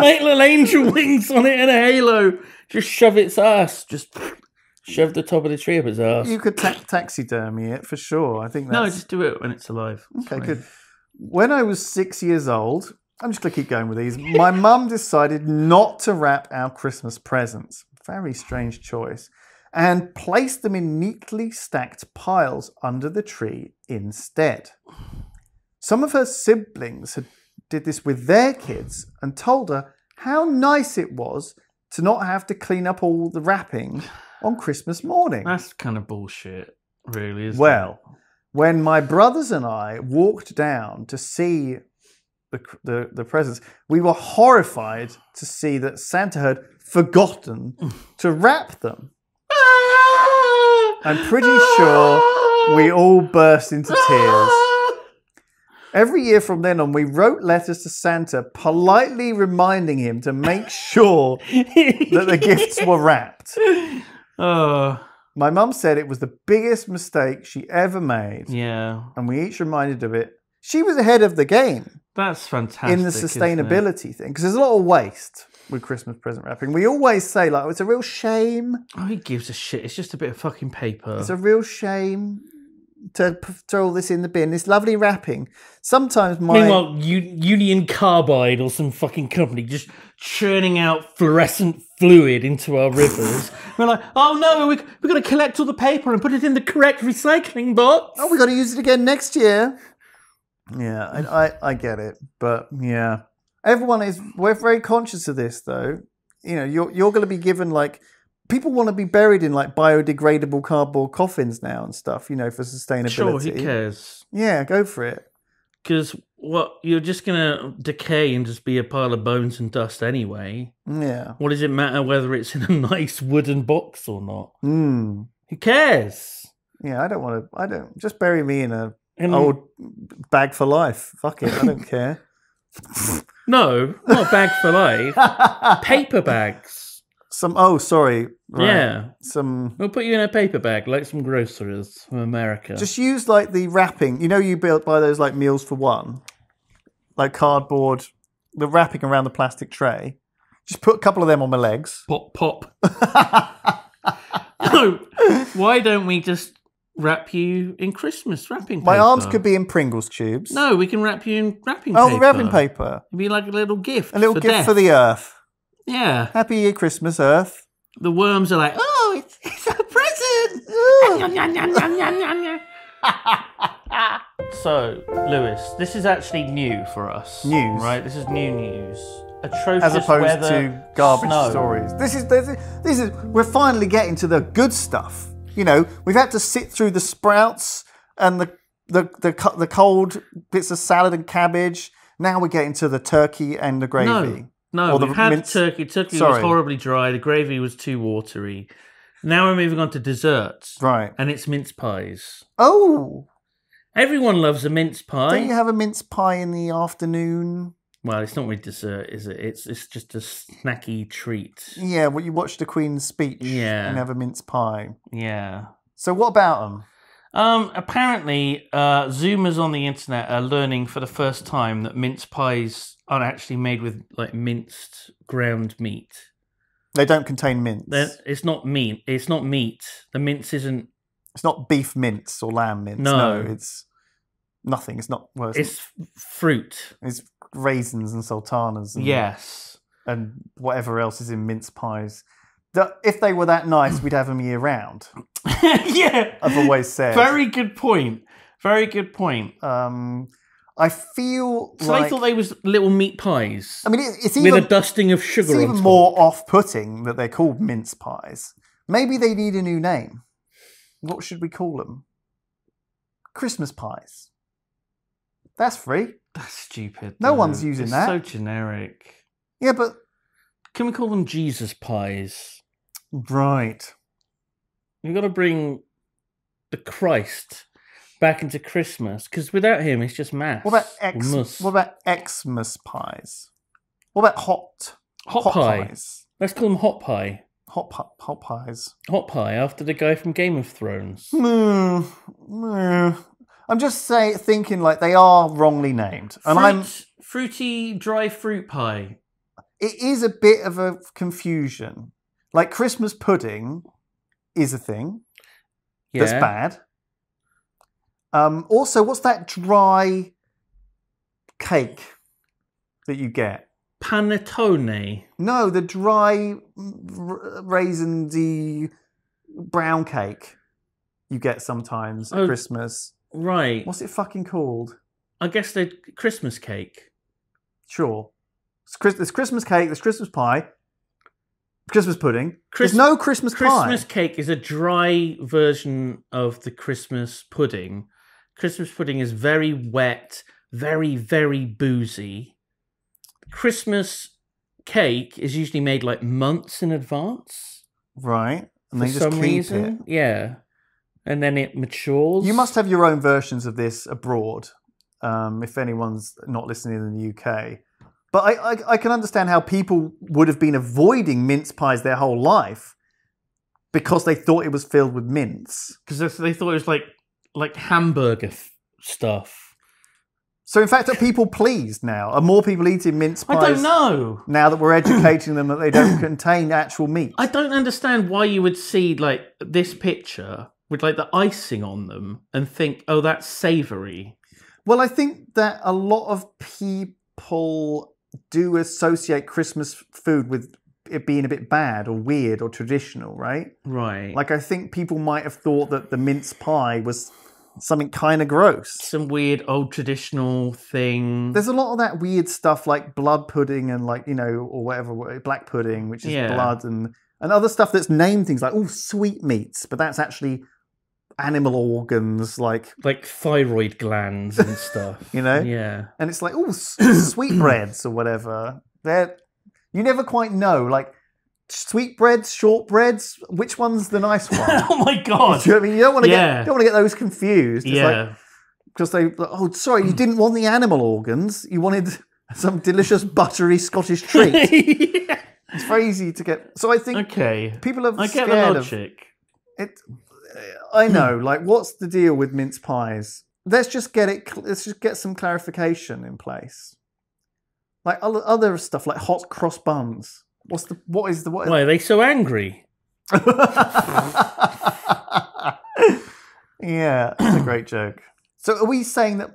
like little angel wings on it and a halo. Just shove its ass. Just shove the top of the tree up its ass. You could ta taxidermy it for sure. I think that's... No, just do it when it's alive. That's okay, good. When I was six years old, I'm just going to keep going with these. My mum decided not to wrap our Christmas presents. Very strange choice. And placed them in neatly stacked piles under the tree instead. Some of her siblings had did this with their kids and told her how nice it was to not have to clean up all the wrapping on Christmas morning. That's kind of bullshit, really, isn't it? Well, when my brothers and I walked down to see the, the, the presents, we were horrified to see that Santa had forgotten to wrap them. I'm pretty sure we all burst into tears. Every year from then on, we wrote letters to Santa, politely reminding him to make sure that the gifts were wrapped. Oh. My mum said it was the biggest mistake she ever made. Yeah. And we each reminded of it. She was ahead of the game. That's fantastic. In the sustainability thing. Because there's a lot of waste with Christmas present wrapping. We always say, like, oh, it's a real shame. Oh, who gives a shit? It's just a bit of fucking paper. It's a real shame to throw all this in the bin. This lovely wrapping. Sometimes my... Meanwhile, U Union Carbide or some fucking company just churning out fluorescent fluid into our rivers. We're like, oh no, we, we've got to collect all the paper and put it in the correct recycling box. Oh, we've got to use it again next year. Yeah, I, I, I get it. But, yeah. Everyone is, we're very conscious of this, though. You know, you're, you're going to be given, like, people want to be buried in, like, biodegradable cardboard coffins now and stuff, you know, for sustainability. Sure, who cares? Yeah, go for it. Because, what, you're just going to decay and just be a pile of bones and dust anyway. Yeah. What does it matter whether it's in a nice wooden box or not? Mm. Who cares? Yeah, I don't want to, I don't, just bury me in a in old bag for life. Fuck it, I don't care. No, not a bag for life. Paper bags. Some oh, sorry. Right. Yeah. Some. We'll put you in a paper bag, like some groceries from America. Just use like the wrapping. You know, you built by those like meals for one, like cardboard, the wrapping around the plastic tray. Just put a couple of them on my legs. Pop, pop. No, why don't we just wrap you in Christmas wrapping paper? My arms could be in Pringles tubes. No, we can wrap you in wrapping oh, paper. Oh, wrapping paper. It'd be like a little gift. A little for gift death. For the earth. Yeah. Happy Christmas, Earth. The worms are like, oh, it's, it's a present. So, Lewis, this is actually new for us. News. Right? This is new news. Atrocious as opposed weather, to garbage snow. Stories. This is, this is, this is, we're finally getting to the good stuff. You know, we've had to sit through the sprouts and the, the the the cold bits of salad and cabbage. Now we're getting to the turkey and the gravy. No, no, or we've the had turkey. Turkey Sorry. was horribly dry. The gravy was too watery. Now we're moving on to desserts. Right. And it's mince pies. Oh! Everyone loves a mince pie. Don't you have a mince pie in the afternoon? Well, it's not really dessert, is it? It's it's just a snacky treat. Yeah, well, you watch the Queen's speech yeah. and have a mince pie. Yeah. So what about them? Um, apparently, uh, Zoomers on the internet are learning for the first time that mince pies are actually made with like minced ground meat. They don't contain mince. They're, it's not meat. It's not meat. The mince isn't. It's not beef mince or lamb mince. No, no it's nothing. It's not. Well, it's it's not, fruit. It's raisins and sultanas. And, yes, and whatever else is in mince pies. If they were that nice, we'd have them year round. Yeah. I've always said. Very good point. Very good point. Um, I feel so like... So I thought they was little meat pies. I mean, it's even... With a dusting of sugar on top. It's even more off-putting that they're called mince pies. Maybe they need a new name. What should we call them? Christmas pies. That's free. That's stupid. No though. One's using it's that. It's so generic. Yeah, but... Can we call them Jesus pies? Right. You've got to bring the Christ back into Christmas, because without him, it's just mass. What about ex? What about Xmas pies? What about hot? Hot, hot pie. Pies? Let's call them hot pie. Hot pie. Hot pies. Hot pie, after the guy from Game of Thrones. Mm, mm. I'm just say thinking like they are wrongly named, and Fruit, I'm fruity dry fruit pie. It is a bit of a confusion. Like Christmas pudding is a thing. Yeah. That's bad. Um, also, what's that dry cake that you get? Panettone. No, the dry raisin-y brown cake you get sometimes at oh, Christmas. Right. What's it fucking called? I guess the Christmas cake. Sure. There's Christmas cake, there's Christmas pie, Christmas pudding. Chris there's no Christmas, Christmas pie. Christmas cake is a dry version of the Christmas pudding. Christmas pudding is very wet, very, very boozy. Christmas cake is usually made like months in advance. Right. And for they just some keep reason. It. Yeah. And then it matures. You must have your own versions of this abroad, um, if anyone's not listening in the U K. But I, I, I can understand how people would have been avoiding mince pies their whole life because they thought it was filled with mince. Because they thought it was like like hamburger f stuff. So in fact, are people pleased now? Are more people eating mince pies? I don't know. Now that we're educating them that they don't contain actual meat. I don't understand why you would see like this picture with like the icing on them and think, oh, that's savoury. Well, I think that a lot of people do associate Christmas food with it being a bit bad or weird or traditional, right? Right. Like, I think people might have thought that the mince pie was something kind of gross. Some weird old traditional thing. There's a lot of that weird stuff like blood pudding and like, you know, or whatever, black pudding, which is yeah. blood and, and other stuff that's named things like, oh, sweetmeats, but that's actually animal organs, like... Like thyroid glands and stuff. You know? Yeah. And it's like, oh, sweetbreads or whatever. They're, you never quite know, like, sweetbreads, shortbreads, which one's the nice one? Oh, my God. You know what I mean? You don't want to yeah. get, get those confused. It's yeah. Because like, they... Like, oh, sorry, you didn't want the animal organs. You wanted some delicious, buttery Scottish treat. Yeah. It's very easy to get... So I think okay. people are I scared get the logic. Of... It... I know, like, what's the deal with mince pies? Let's just get it. Let's just get some clarification in place. Like other other stuff, like hot cross buns. What's the? What is the? What is Why are they so angry? Yeah, that's a great joke. So, are we saying that?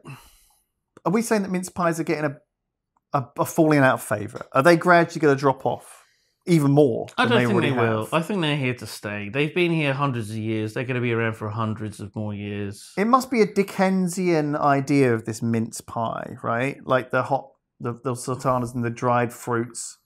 Are we saying that mince pies are getting a, a, a falling out of favour? Are they gradually going to drop off? Even more. I don't think they will. I think they're here to stay. They've been here hundreds of years. They're going to be around for hundreds of more years. It must be a Dickensian idea of this mince pie, right? Like the hot, the, the sultanas and the dried fruits.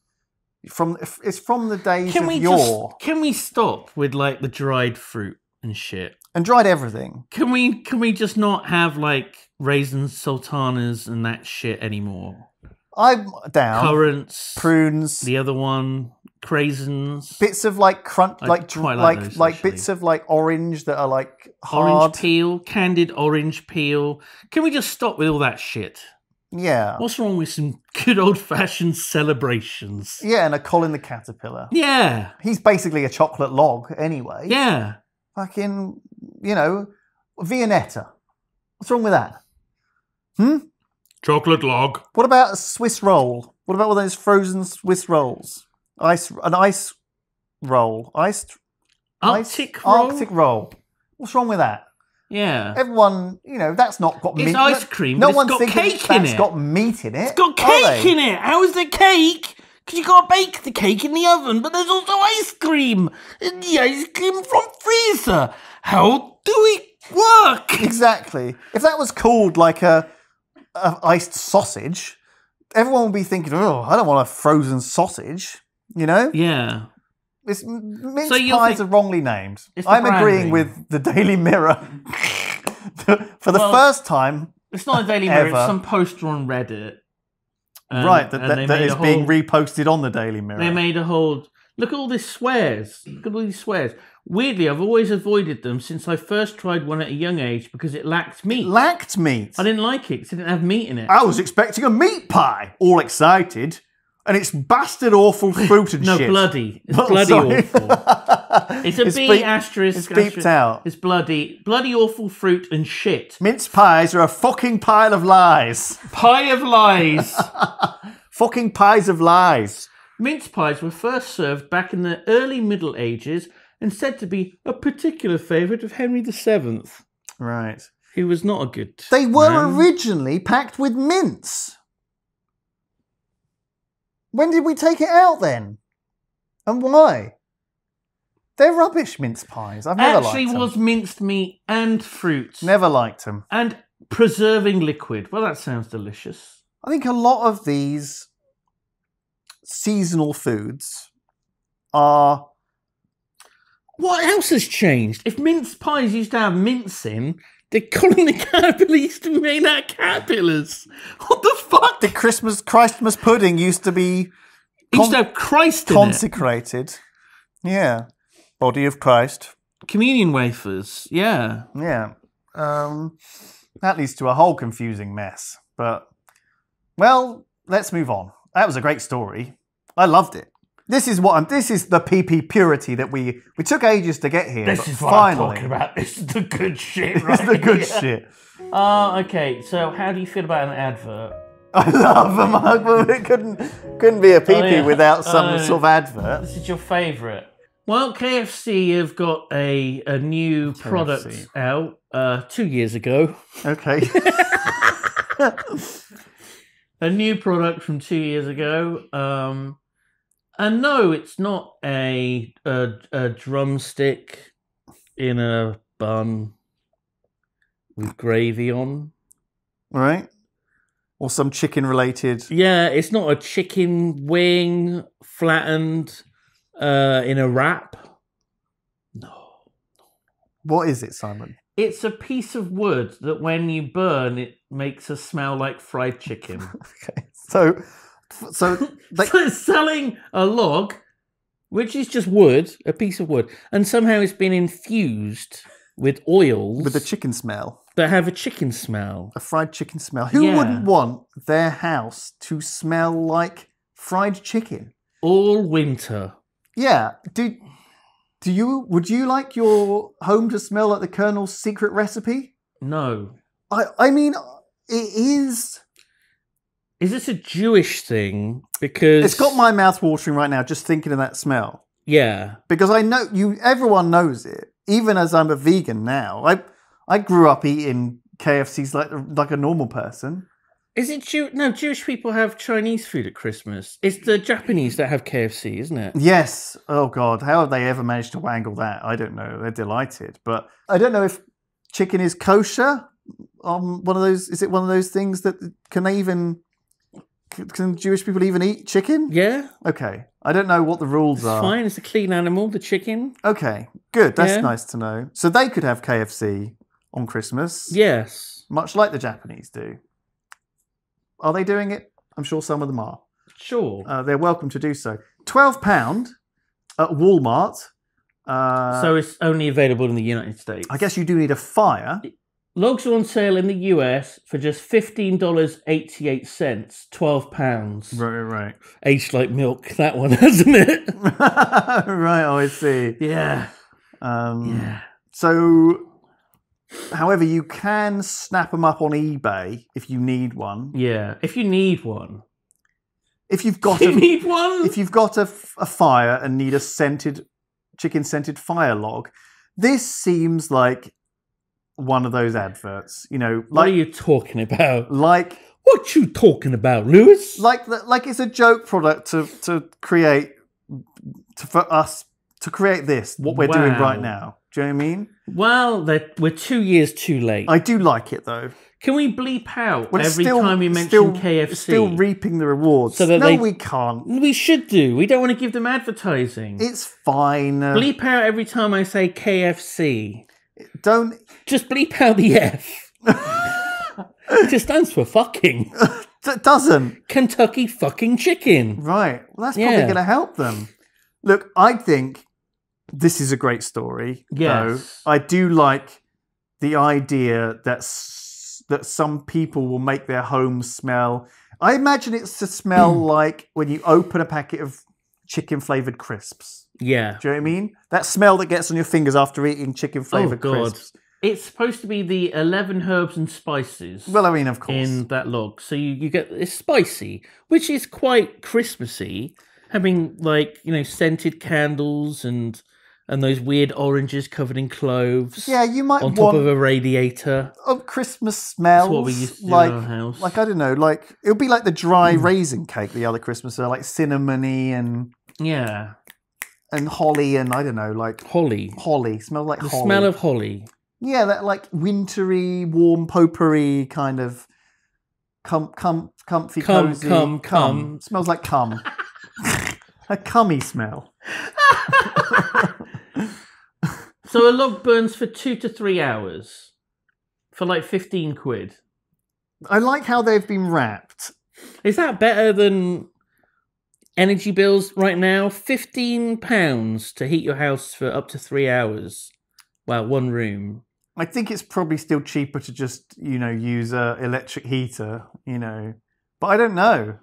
From it's from the days of yore. Just, can we stop with like the dried fruit and shit and dried everything? Can we can we just not have like raisins, sultanas, and that shit anymore? I'm down. Currants, prunes, the other one. craisins, bits of like crunch, I like like like those, like bits of like orange that are like hard. Orange peel, candied orange peel. Can we just stop with all that shit? Yeah. What's wrong with some good old-fashioned celebrations? Yeah, and a Colin the Caterpillar. Yeah. He's basically a chocolate log anyway. Yeah. Fucking, you know, Viennetta. What's wrong with that? Hmm? Chocolate log. What about a Swiss roll? What about one of those frozen Swiss rolls? Ice, an ice roll. Ice, Arctic ice, roll? Arctic roll. What's wrong with that? Yeah. Everyone, you know, that's not got meat. It's ice cream. No one's thinking cake in it. It's got meat in it. It's got cake in it. How is there cake? Because you can't bake the cake in the oven, but there's also ice cream. And the ice cream from freezer. How do it work? Exactly. If that was called like a, a iced sausage, everyone would be thinking, oh, I don't want a frozen sausage, you know? Yeah. It's mince so pies are wrongly named. I'm agreeing with the Daily Mirror for the well, first time. It's not a Daily Mirror; ever. It's some poster on Reddit, and, right? That, that, that is whole, being reposted on the Daily Mirror. They made a whole look at all these swears. Look at all these swears. Weirdly, I've always avoided them since I first tried one at a young age because it lacked meat. It lacked meat. I didn't like it. Cause it didn't have meat in it. I was expecting a meat pie. All excited. And it's bastard awful fruit and no, shit. No, bloody. It's oh, bloody sorry. awful. It's a it's B beep, asterisk. It's asterisk. Beeped out. It's bloody. Bloody awful fruit and shit. Mince pies are a fucking pile of lies. Pie of lies. Fucking pies of lies. Mince pies were first served back in the early Middle Ages and said to be a particular favourite of Henry the Seventh. Right. He was not a good They were man. originally packed with mince. When did we take it out then? And why? They're rubbish mince pies. I've never Actually liked them. Actually was minced meat and fruit. Never liked them. And preserving liquid. Well, that sounds delicious. I think a lot of these seasonal foods are... What else has changed? If mince pies used to have mince in... Did Colin the Caterpillar used to be made out of caterpillars? What the fuck? The Christmas Christmas pudding used to be... Used to have Christ in it. Consecrated. Yeah. Body of Christ. Communion wafers. Yeah. Yeah. Um, that leads to a whole confusing mess. But, well, let's move on. That was a great story. I loved it. This is what I'm, this is the P P purity that we we took ages to get here. This but is what finally, I'm talking about. This is the good shit, right? This is the good yeah. shit. Uh, okay, so how do you feel about an advert? I love a mug, but it couldn't couldn't be a P P oh, yeah. without some uh, sort of advert. This is your favourite. Well, K F C have got a a new K F C product out uh, two years ago. Okay. A new product from two years ago. Um And no, it's not a, a a drumstick in a bun with gravy on. Right? Or some chicken-related... Yeah, it's not a chicken wing flattened uh, in a wrap. No. What is it, Simon? It's a piece of wood that when you burn, it makes a smell like fried chicken. Okay, so... So, they... so it's selling a log, which is just wood, a piece of wood, and somehow it's been infused with oils. With a chicken smell. That have a chicken smell. A fried chicken smell. Who yeah. wouldn't want their house to smell like fried chicken? All winter. Yeah. Do, do you, would you like your home to smell like the Colonel's secret recipe? No. I, I mean, it is... Is this a Jewish thing? Because it's got my mouth watering right now just thinking of that smell. Yeah, because I know you. Everyone knows it. Even as I'm a vegan now, I I grew up eating K F Cs like like a normal person. Is it Jew? No, Jewish people have Chinese food at Christmas. It's the Japanese that have K F C, isn't it? Yes. Oh God, how have they ever managed to wangle that? I don't know. They're delighted, but I don't know if chicken is kosher. Um, one of those. Is it one of those things that can they even? Can Jewish people even eat chicken? Yeah. Okay. I don't know what the rules it's are. It's fine. It's a clean animal, the chicken. Okay. Good. That's yeah. nice to know. So they could have K F C on Christmas. Yes. Much like the Japanese do. Are they doing it? I'm sure some of them are. Sure. Uh, they're welcome to do so. twelve pounds at Walmart. Uh, so it's only available in the United States. I guess you do need a fire. Logs are on sale in the U S for just fifteen dollars and eighty-eight cents, twelve pounds. Right, right, right. Aged like milk, that one, hasn't it? Right, oh, I see. Yeah. Um, yeah. So, however, you can snap them up on eBay if you need one. Yeah, if you need one. If you've got you a, need one? If you've got a, a fire and need a scented... chicken scented fire log. This seems like one of those adverts, you know. Like, what are you talking about? Like, what you talking about, Lewis? Like, the, like it's a joke product to to create to, for us to create this what we're wow. doing right now. Do you know what I mean? Well, we're two years too late. I do like it though. Can we bleep out well, every still, time we mention still, K F C? Still reaping the rewards. So that no, they, we can't. We should do. We don't want to give them advertising. It's fine. Bleep out every time I say K F C. Don't. Just bleep out the F. It just stands for fucking. It doesn't. Kentucky fucking chicken. Right. Well, that's yeah. probably going to help them. Look, I think this is a great story. Yes. Though. I do like the idea that... that some people will make their home smell. I imagine it's to smell like when you open a packet of chicken-flavoured crisps. Yeah. Do you know what I mean? That smell that gets on your fingers after eating chicken-flavoured oh, crisps. It's supposed to be the eleven herbs and spices. Well, I mean, of course. In that log. So you, you get, it's spicy, which is quite Christmassy, having like, you know, scented candles and... and those weird oranges covered in cloves. Yeah, you might on want... on top of a radiator. Of Christmas smells. That's what we used to do like, in our house. Like, I don't know, like... it would be like the dry mm. raisin cake the other Christmas. So like cinnamony and... yeah. And holly and, I don't know, like... holly. Holly. Smells like the holly. The smell of holly. Yeah, that like wintry, warm potpourri kind of... Cum, cum, comfy, cum, cozy. Cum, cum, cum. Smells like cum. A cummy smell. So a log burns for two to three hours for like fifteen quid. I like how they've been wrapped. Is that better than energy bills right now? fifteen pounds to heat your house for up to three hours. Well, one room. I think it's probably still cheaper to just, you know, use an electric heater, you know. But I don't know.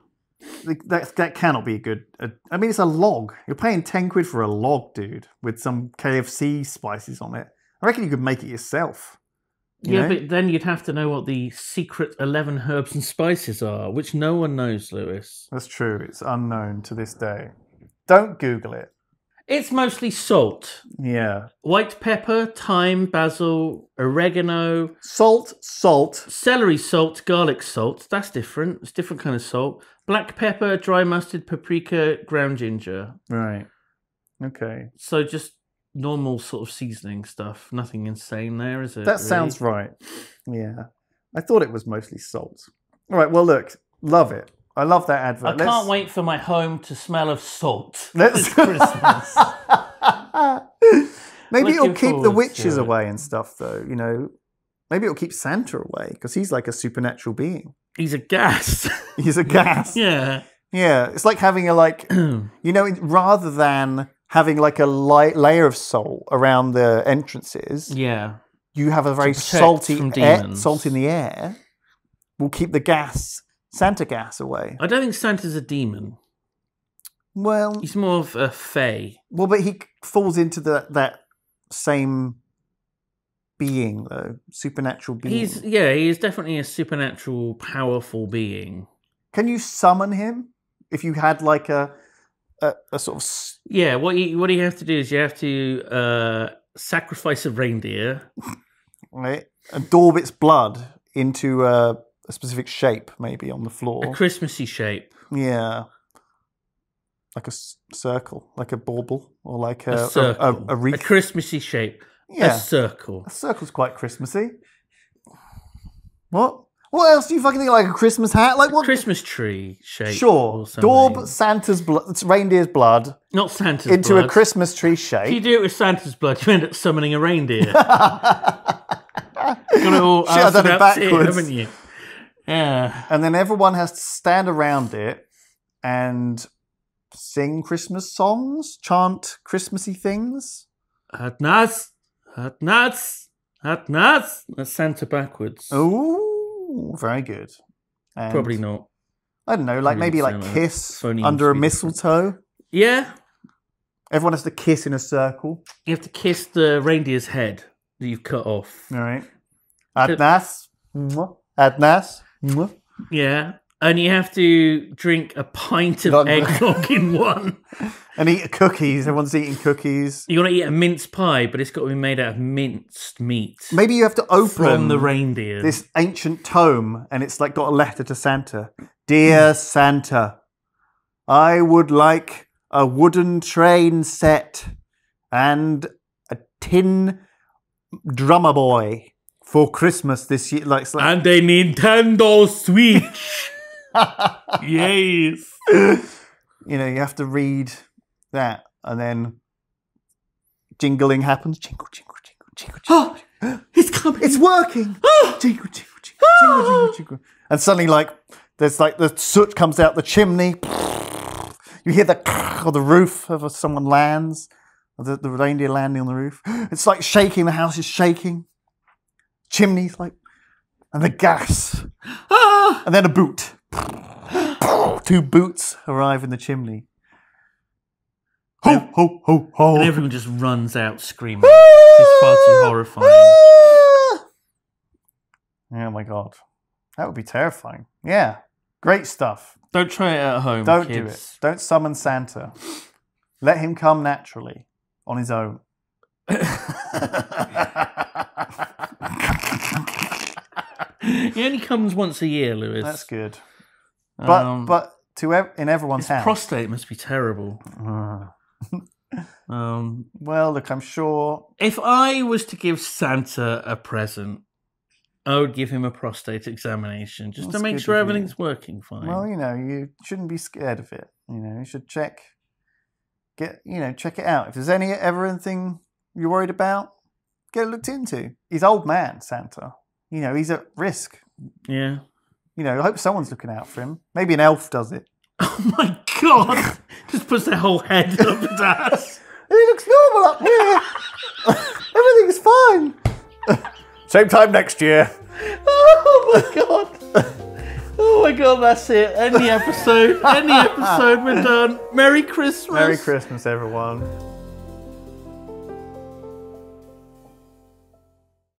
That, that cannot be a good... Uh, I mean, it's a log. You're paying ten quid for a log, dude, with some K F C spices on it. I reckon you could make it yourself. You yeah, know? But then you'd have to know what the secret eleven herbs and spices are, which no one knows, Lewis. That's true. It's unknown to this day. Don't Google it. It's mostly salt. Yeah. White pepper, thyme, basil, oregano. Salt, salt. Celery salt, garlic salt. That's different. It's a different kind of salt. Black pepper, dry mustard, paprika, ground ginger. Right. Okay. So just normal sort of seasoning stuff. Nothing insane there, is it? That really? Sounds right. Yeah. I thought it was mostly salt. All right. Well, look. Love it. I love that advert. I Let's... can't wait for my home to smell of salt. Let's Christmas. Maybe Looking it'll keep the witches away and stuff, though. You know, maybe it'll keep Santa away because he's like a supernatural being. He's a gas. He's a gas. Yeah, yeah. It's like having a like, you know, rather than having like a light layer of salt around the entrances. Yeah, you have a very salty air, salt in the air. Will keep the gas. Santa gas away. I don't think Santa's a demon. Well... he's more of a fae. Well, but he falls into the, that same being, though. Supernatural being. He's, yeah, he is definitely a supernatural, powerful being. Can you summon him? If you had, like, a a, a sort of... yeah, what you, what you have to do is you have to uh, sacrifice a reindeer. Right. And daub its blood into... Uh, a specific shape, maybe, on the floor. A Christmassy shape. Yeah. Like a s circle, like a bauble, or like a... A circle. A, a, a, wreath. A Christmassy shape. Yeah. A circle. A circle's quite Christmassy. What? What else do you fucking think? Like a Christmas hat? Like what? A Christmas tree shape. Sure. Daub Santa's blood, it's reindeer's blood. Not Santa's into blood. Into a Christmas tree shape. If you do it with Santa's blood, you end up summoning a reindeer. You've got it all shit, I've done it backwards. It, haven't you? Yeah. And then everyone has to stand around it and sing Christmas songs, chant Christmassy things? At nuts, at nuts, at nuts. That's Santa backwards. Oh, very good. And probably not. I don't know, like maybe like kiss under a mistletoe. Yeah. Everyone has to kiss in a circle. You have to kiss the reindeer's head that you've cut off. All right. Adnas. Adnas. Yeah. And you have to drink a pint of eggnog in one. And eat cookies. Everyone's eating cookies. You want to eat a mince pie, but it's got to be made out of minced meat. Maybe you have to open from the reindeer. This ancient tome, and it's like got a letter to Santa. Dear Santa, I would like a wooden train set and a tin drummer boy for Christmas this year. Like, like and a Nintendo Switch. Yes. You know, you have to read that, and then jingling happens. Jingle, jingle, jingle, jingle, jingle. Oh, it's coming. It's working. Oh. Jingle, jingle, jingle, jingle, jingle, jingle. And suddenly, like, there's like the soot comes out the chimney. You hear the or the roof of someone lands, or the, the reindeer landing on the roof. It's like shaking. The house is shaking. Chimneys, like, and the gas. Ah. And then a boot. Two boots arrive in the chimney. Ho, ho, ho, ho. And everyone just runs out screaming. It's far too horrifying. Oh my God. That would be terrifying. Yeah. Great stuff. Don't try it at home. Don't kids. do it. Don't summon Santa. Let him come naturally on his own. He only comes once a year, Lewis. That's good. But um, but to ev in everyone's house. His prostate must be terrible. um, well, look, I'm sure. If I was to give Santa a present, I would give him a prostate examination just to make sure everything's working fine. Well, you know, you shouldn't be scared of it. You know, you should check, get you know, check it out. If there's any ever anything you're worried about, get it looked into. He's old man Santa. You know, he's at risk. Yeah. You know, I hope someone's looking out for him. Maybe an elf does it. Oh my God! Just puts their whole head up his ass. He looks normal up here. Everything's fine. Same time next year. Oh my God! Oh my God! That's it. End the episode. End the episode. We're done. Merry Christmas. Merry Christmas, everyone.